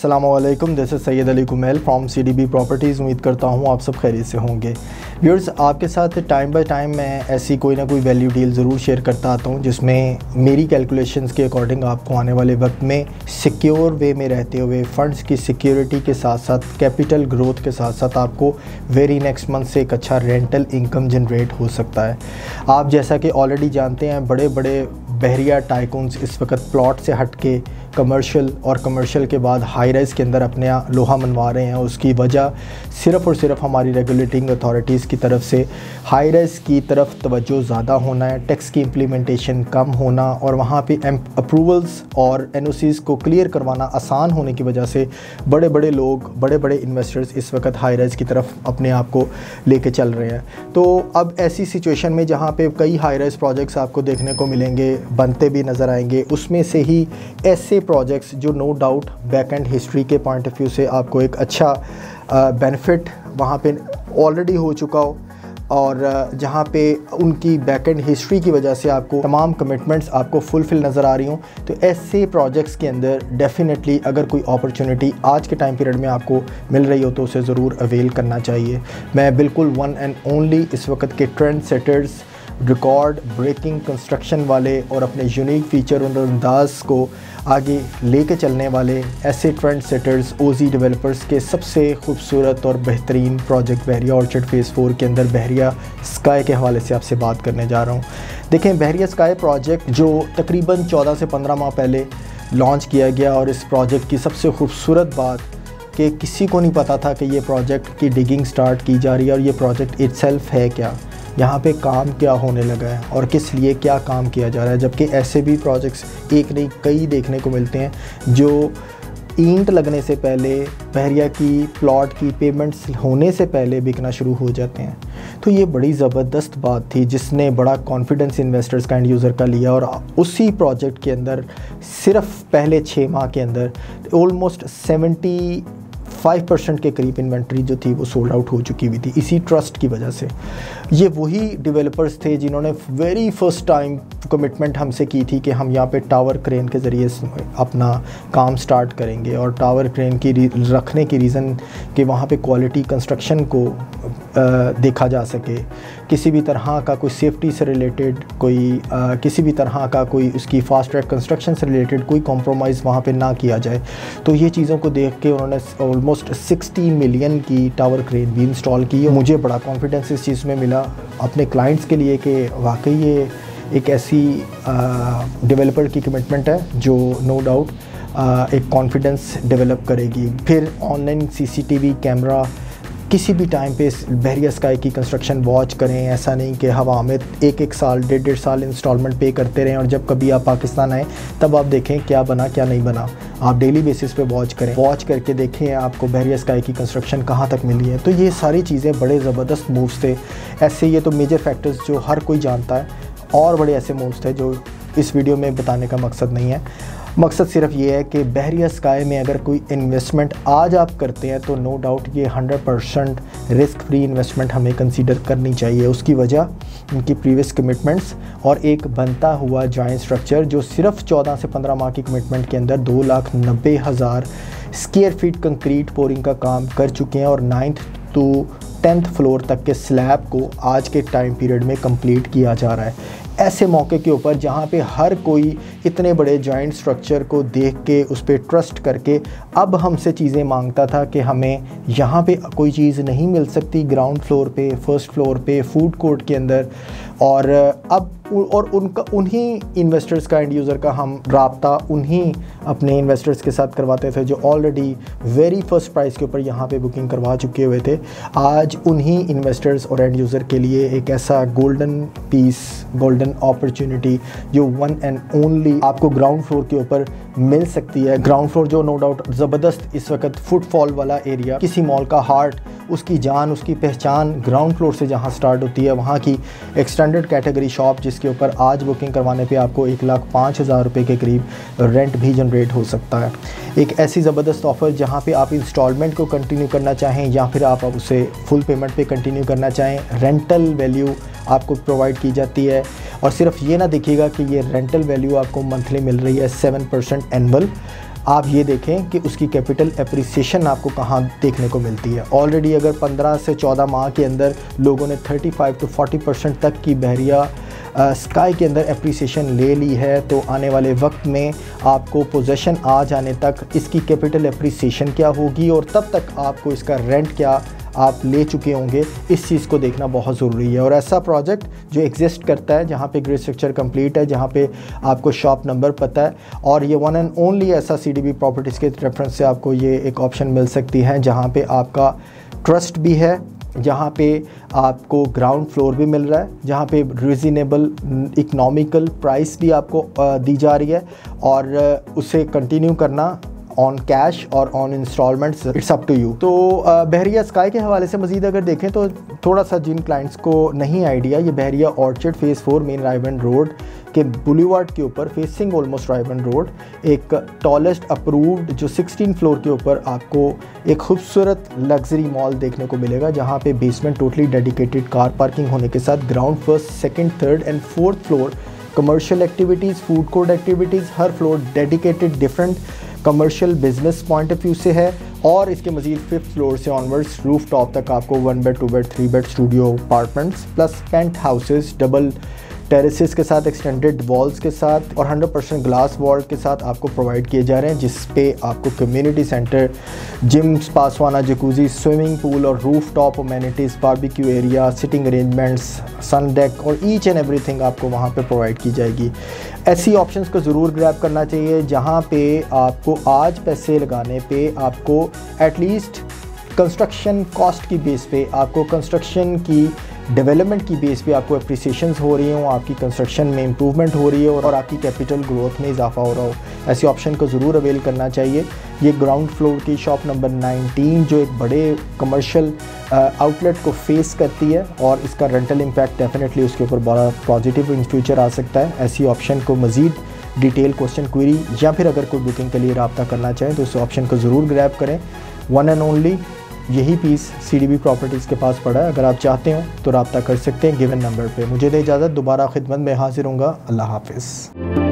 अस्सलामुअलैकुम, this is Syed Ali Kumail from CDB properties. उम्मीद करता हूँ आप सब खैरियत से होंगे। व्यूअर्स, आपके साथ टाइम बाय टाइम मैं ऐसी कोई ना कोई वैल्यू डील ज़रूर शेयर करता आता हूँ जिसमें मेरी कैलकुलेशंस के अकॉर्डिंग आपको आने वाले वक्त में सिक्योर वे में रहते हुए फ़ंड्स की सिक्योरिटी के साथ साथ कैपिटल ग्रोथ के साथ साथ आपको वेरी नेक्स्ट मंथ से एक अच्छा रेंटल इनकम जनरेट हो सकता है। आप जैसा कि ऑलरेडी जानते हैं, बड़े बड़े बहरिया टाइकून्स इस वक्त प्लॉट से हट के कमर्शियल और कमर्शियल के बाद हाई राइज़ के अंदर अपने लोहा मनवा रहे हैं। उसकी वजह सिर्फ़ और सिर्फ हमारी रेगुलेटिंग अथॉरिटीज़ की तरफ से हाई राइज़ की तरफ तवज्जो ज़्यादा होना है, टैक्स की इम्प्लीमेंटेशन कम होना और वहाँ पे अप्रूवल्स और NOCs को क्लियर करवाना आसान होने की वजह से बड़े बड़े लोग, बड़े बड़े इन्वेस्टर्स इस वक्त हाई राइज़ की तरफ अपने आप को लेके चल रहे हैं। तो अब ऐसी सिचुएशन में जहाँ पर कई हाई राइज़ प्रोजेक्ट्स आपको देखने को मिलेंगे, बनते भी नज़र आएंगे, उसमें से ही ऐसे प्रोजेक्ट्स जो no doubt back end history के पॉइंट ऑफ व्यू से आपको एक अच्छा बेनिफिट वहाँ पे ऑलरेडी हो चुका हो और जहाँ पे उनकी बैक एंड हिस्ट्री की वजह से आपको तमाम कमिटमेंट्स आपको फुलफ़िल नज़र आ रही हूँ, तो ऐसे प्रोजेक्ट्स के अंदर डेफिनेटली अगर कोई अपॉर्चुनिटी आज के टाइम पीरियड में आपको मिल रही हो तो उसे ज़रूर अवेल करना चाहिए। मैं बिल्कुल वन एंड ओनली इस वक्त के trend setters, record breaking construction वाले और अपने यूनिक फ़ीचर और अंदाज़ को आगे लेके चलने वाले ऐसे ट्रेंड सेटर्स OZ डेवलपर्स के सबसे खूबसूरत और बेहतरीन प्रोजेक्ट बहरिया ऑर्चर्ड फेज़ 4 के अंदर बहरिया स्काई के हवाले से आपसे बात करने जा रहा हूँ। देखें, बहरिया स्काई प्रोजेक्ट जो तकरीबन 14 से 15 माह पहले लॉन्च किया गया और इस प्रोजेक्ट की सबसे खूबसूरत बात कि किसी को नहीं पता था कि ये प्रोजेक्ट की डिगिंग स्टार्ट की जा रही है और ये प्रोजेक्ट इटसेल्फ है क्या, यहाँ पे काम क्या होने लगा है और किस लिए क्या काम किया जा रहा है। जबकि ऐसे भी प्रोजेक्ट्स एक नहीं कई देखने को मिलते हैं जो ईंट लगने से पहले, बहरिया की प्लॉट की पेमेंट्स होने से पहले बिकना शुरू हो जाते हैं। तो ये बड़ी ज़बरदस्त बात थी जिसने बड़ा कॉन्फिडेंस इन्वेस्टर्स का, एंड यूज़र का लिया और उसी प्रोजेक्ट के अंदर सिर्फ पहले 6 माह के अंदर ऑलमोस्ट 75% के करीब इन्वेंट्री जो थी वो सोल्ड आउट हो चुकी हुई थी इसी ट्रस्ट की वजह से। ये वही डेवलपर्स थे जिन्होंने वेरी फर्स्ट टाइम कमिटमेंट हमसे की थी कि हम यहाँ पे टावर क्रेन के ज़रिए अपना काम स्टार्ट करेंगे और टावर क्रेन की रखने की रीज़न कि वहाँ पे क्वालिटी कंस्ट्रक्शन को देखा जा सके, किसी भी तरह का कोई सेफ्टी से रिलेटेड कोई किसी भी तरह का कोई उसकी फास्ट ट्रैक कंस्ट्रक्शन से रिलेटेड कोई कॉम्प्रोमाइज़ वहाँ पर ना किया जाए। तो ये चीज़ों को देख के उन्होंने ऑलमोस्ट 60 मिलियन की टावर क्रेन भी इंस्टॉल की। मुझे बड़ा कॉन्फिडेंस इस चीज़ में मिला अपने क्लाइंट्स के लिए कि वाकई ये एक ऐसी डेवलपर की कमिटमेंट है जो नो डाउट एक कॉन्फिडेंस डेवलप करेगी। फिर ऑनलाइन CCTV कैमरा, किसी भी टाइम पे बहरिया स्काई की कंस्ट्रक्शन वॉच करें, ऐसा नहीं कि हवा में एक साल, 1.5 साल इंस्टॉलमेंट पे करते रहें और जब कभी आप पाकिस्तान आएँ तब आप देखें क्या बना क्या नहीं बना। आप डेली बेसिस पे वॉच करें, वॉच करके देखें आपको बहरिया स्काई की कंस्ट्रक्शन कहाँ तक मिली है। तो ये सारी चीज़ें बड़े ज़बरदस्त मूव्स थे ऐसे, ये तो मेजर फैक्टर्स जो हर कोई जानता है और बड़े ऐसे मूव्स थे जो इस वीडियो में बताने का मकसद नहीं है। मकसद सिर्फ ये है कि बहरिया स्काई में अगर कोई इन्वेस्टमेंट आज आप करते हैं तो नो डाउट ये 100% रिस्क फ्री इन्वेस्टमेंट हमें कंसीडर करनी चाहिए। उसकी वजह उनकी प्रीवियस कमिटमेंट्स और एक बनता हुआ जॉइंट स्ट्रक्चर जो सिर्फ 14 से 15 माह की कमिटमेंट के अंदर 2,90,000 स्क्वायर फीट कंक्रीट पोरिंग का काम कर चुके हैं और 9th to 10th फ्लोर तक के स्लैब को आज के टाइम पीरियड में कंप्लीट किया जा रहा है। ऐसे मौके के ऊपर जहाँ पे हर कोई इतने बड़े जॉइंट स्ट्रक्चर को देख के उस पर ट्रस्ट करके अब हमसे चीज़ें मांगता था कि हमें यहाँ पे कोई चीज़ नहीं मिल सकती, ग्राउंड फ्लोर पे, फर्स्ट फ्लोर पे, फूड कोर्ट के अंदर। और अब उनका उन्हीं इन्वेस्टर्स का, एंड यूज़र का हम राब्ता उन्हीं अपने इन्वेस्टर्स के साथ करवाते थे जो ऑलरेडी वेरी फर्स्ट प्राइस के ऊपर यहाँ पे बुकिंग करवा चुके हुए थे। आज उन्हीं इन्वेस्टर्स और एंड यूज़र के लिए एक ऐसा गोल्डन पीस, गोल्डन अपॉर्चुनिटी जो वन एंड ओनली आपको ग्राउंड फ्लोर के ऊपर मिल सकती है। ग्राउंड फ्लोर जो नो डाउट ज़बरदस्त इस वक्त फुटफॉल वाला एरिया, किसी मॉल का हार्ट, उसकी जान, उसकी पहचान ग्राउंड फ्लोर से जहाँ स्टार्ट होती है, वहाँ की एक्सटेंडेड कैटेगरी शॉप जिसके ऊपर आज बुकिंग करवाने पे आपको 1,05,000 रुपये के करीब रेंट भी जनरेट हो सकता है। एक ऐसी ज़बरदस्त ऑफ़र जहाँ पे आप इंस्टॉलमेंट को कंटिन्यू करना चाहें या फिर आप उसे फुल पेमेंट पे कंटिन्यू करना चाहें, रेंटल वैल्यू आपको प्रोवाइड की जाती है। और सिर्फ ये ना देखिएगा कि ये रेंटल वैल्यू आपको मंथली मिल रही है, 7% एनअल आप ये देखें कि उसकी कैपिटल एप्रिसिएशन आपको कहाँ देखने को मिलती है। ऑलरेडी अगर 15 से 14 माह के अंदर लोगों ने 35 to 40% तक की बहरिया स्काई के अंदर एप्रिसिएशन ले ली है, तो आने वाले वक्त में आपको पोजेसन आ जाने तक इसकी कैपिटल एप्रिसिएशन क्या होगी और तब तक आपको इसका रेंट क्या आप ले चुके होंगे, इस चीज़ को देखना बहुत ज़रूरी है। और ऐसा प्रोजेक्ट जो एग्जिस्ट करता है जहाँ पे ग्रिड स्ट्रक्चर कंप्लीट है, जहाँ पे आपको शॉप नंबर पता है, और ये वन एंड ओनली ऐसा सीडीबी प्रॉपर्टीज़ के रेफरेंस से आपको ये एक ऑप्शन मिल सकती है जहाँ पे आपका ट्रस्ट भी है, जहाँ पे आपको ग्राउंड फ्लोर भी मिल रहा है, जहाँ पे रिजनेबल इकनॉमिकल प्राइस भी आपको दी जा रही है, और उसे कंटिन्यू करना ऑन कैश और on installments it's up to you. तो बहरिया स्काई के हवाले से मजीद अगर देखें तो थोड़ा सा जिन क्लाइंट्स को नहीं आइडिया, ये Bahria orchid phase 4 main Raiwind road के बुलेवार्ड के ऊपर फेसिंग ऑलमोस्ट रायबंड रोड एक टॉलेस्ट अप्रूव्ड जो 16 फ्लोर के ऊपर आपको एक खूबसूरत लग्जरी मॉल देखने को मिलेगा, जहाँ पे basement totally dedicated car parking होने के साथ ground 1st, 2nd, 3rd and 4th floor commercial activities, food court activities, हर floor dedicated different commercial business point of view से है। और इसके मज़ीद 5th फ्लोर से ऑनवर्ड्स रूफ टॉप तक आपको 1 bed, 2 bed, 3 bed studio apartments plus penthouses double terraces के साथ, एक्सटेंडेड वॉल्स के साथ और 100% ग्लास वॉल के साथ आपको प्रोवाइड किए जा रहे हैं, जिस पे आपको कम्युनिटी सेंटर, जिम, पासवाना, जकूजी, स्विमिंग पूल और roof top amenities, barbecue area, sitting arrangements, sun deck और ईच एंड एवरीथिंग आपको वहाँ पे प्रोवाइड की जाएगी। ऐसी ऑप्शंस को ज़रूर ग्रैब करना चाहिए जहाँ पे आपको आज पैसे लगाने पर आपको एटलीस्ट कंस्ट्रक्शन कॉस्ट की बेस पे, आपको कंस्ट्रक्शन की डेवलपमेंट की बेस पे आपको एप्रिसिएशंस हो रही हों, आपकी कंस्ट्रक्शन में इंप्रूवमेंट हो रही है और आपकी कैपिटल ग्रोथ में इजाफा हो रहा हो। ऐसे ऑप्शन को ज़रूर अवेल करना चाहिए। ये ग्राउंड फ्लोर की शॉप नंबर 19 जो एक बड़े कमर्शियल आउटलेट को फेस करती है और इसका रेंटल इम्पैक्ट डेफिनेटली उसके ऊपर बड़ा पॉजिटिव इन फ्यूचर आ सकता है। ऐसी ऑप्शन को मज़ीद डिटेल क्वेश्चन क्वेरी या फिर अगर कोई बुकिंग के लिए रब्ता करना चाहें तो इस ऑप्शन को ज़रूर ग्रैब करें। वन एंड ओनली यही पीस सीडीबी प्रॉपर्टीज़ के पास पड़ा है, अगर आप चाहते हो तो रब्ता कर सकते हैं गिवन नंबर पे। मुझे दे इजाज़त, दोबारा खिदमत में हाजिर होंगे। अल्लाह हाफ़िज़।